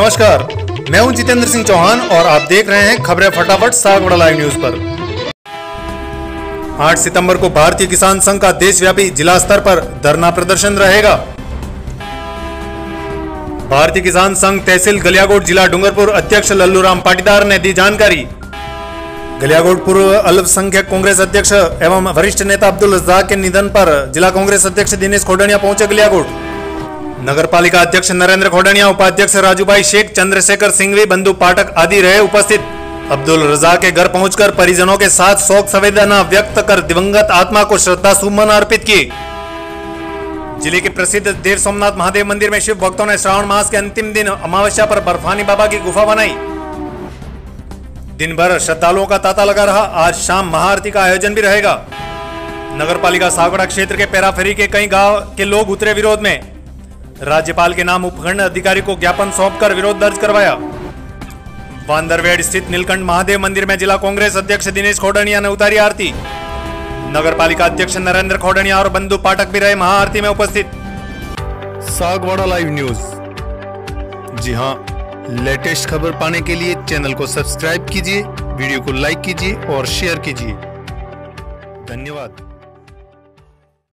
नमस्कार, मैं हूं जितेंद्र सिंह चौहान और आप देख रहे हैं खबरें फटाफट सागवड़ा लाइव न्यूज़ पर। 8 सितंबर को भारतीय किसान संघ का देशव्यापी जिला स्तर पर धरना प्रदर्शन रहेगा। भारतीय किसान संघ तहसील गलियाकोट जिला डूंगरपुर अध्यक्ष लल्लूराम पाटीदार ने दी जानकारी। गलियाकोट पूर्व अल्पसंख्यक कांग्रेस अध्यक्ष एवं वरिष्ठ नेता अब्दुल रज्जाक के निधन पर जिला कांग्रेस अध्यक्ष दिनेश खोडनिया पहुंचे गलियाकोट। नगरपालिका अध्यक्ष नरेंद्र खोड़निया, उपाध्यक्ष राजूभा शेख, चंद्रशेखर सिंहवी, बंधु पाठक आदि रहे उपस्थित। अब्दुल रज्जाक के घर पहुंचकर परिजनों के साथ शोक संवेदना व्यक्त कर दिवंगत आत्मा को श्रद्धा सुमन अर्पित किए। जिले के प्रसिद्ध देव सोमनाथ महादेव मंदिर में शिव भक्तों ने श्रावण मास के अंतिम दिन अमावस्या पर बर्फानी बाबा की गुफा बनाई। दिन भर श्रद्धालुओं का तांता लगा रहा। आज शाम महाआरती का आयोजन भी रहेगा। नगरपालिका सागवड़ा क्षेत्र के पेराफेरी के कई गाँव के लोग उतरे विरोध में। राज्यपाल के नाम उपखंड अधिकारी को ज्ञापन सौंपकर विरोध दर्ज करवाया। वांदरवेड स्थित नीलकंठ महादेव मंदिर में जिला कांग्रेस अध्यक्ष दिनेश खोडनिया ने उतारी आरती। नगरपालिका अध्यक्ष नरेंद्र खोडनिया और बंधु पाठक भी रहे महाआरती में उपस्थित। सागवाड़ा लाइव न्यूज़, जी हां, लेटेस्ट खबर पाने के लिए चैनल को सब्सक्राइब कीजिए, वीडियो को लाइक कीजिए और शेयर कीजिए। धन्यवाद।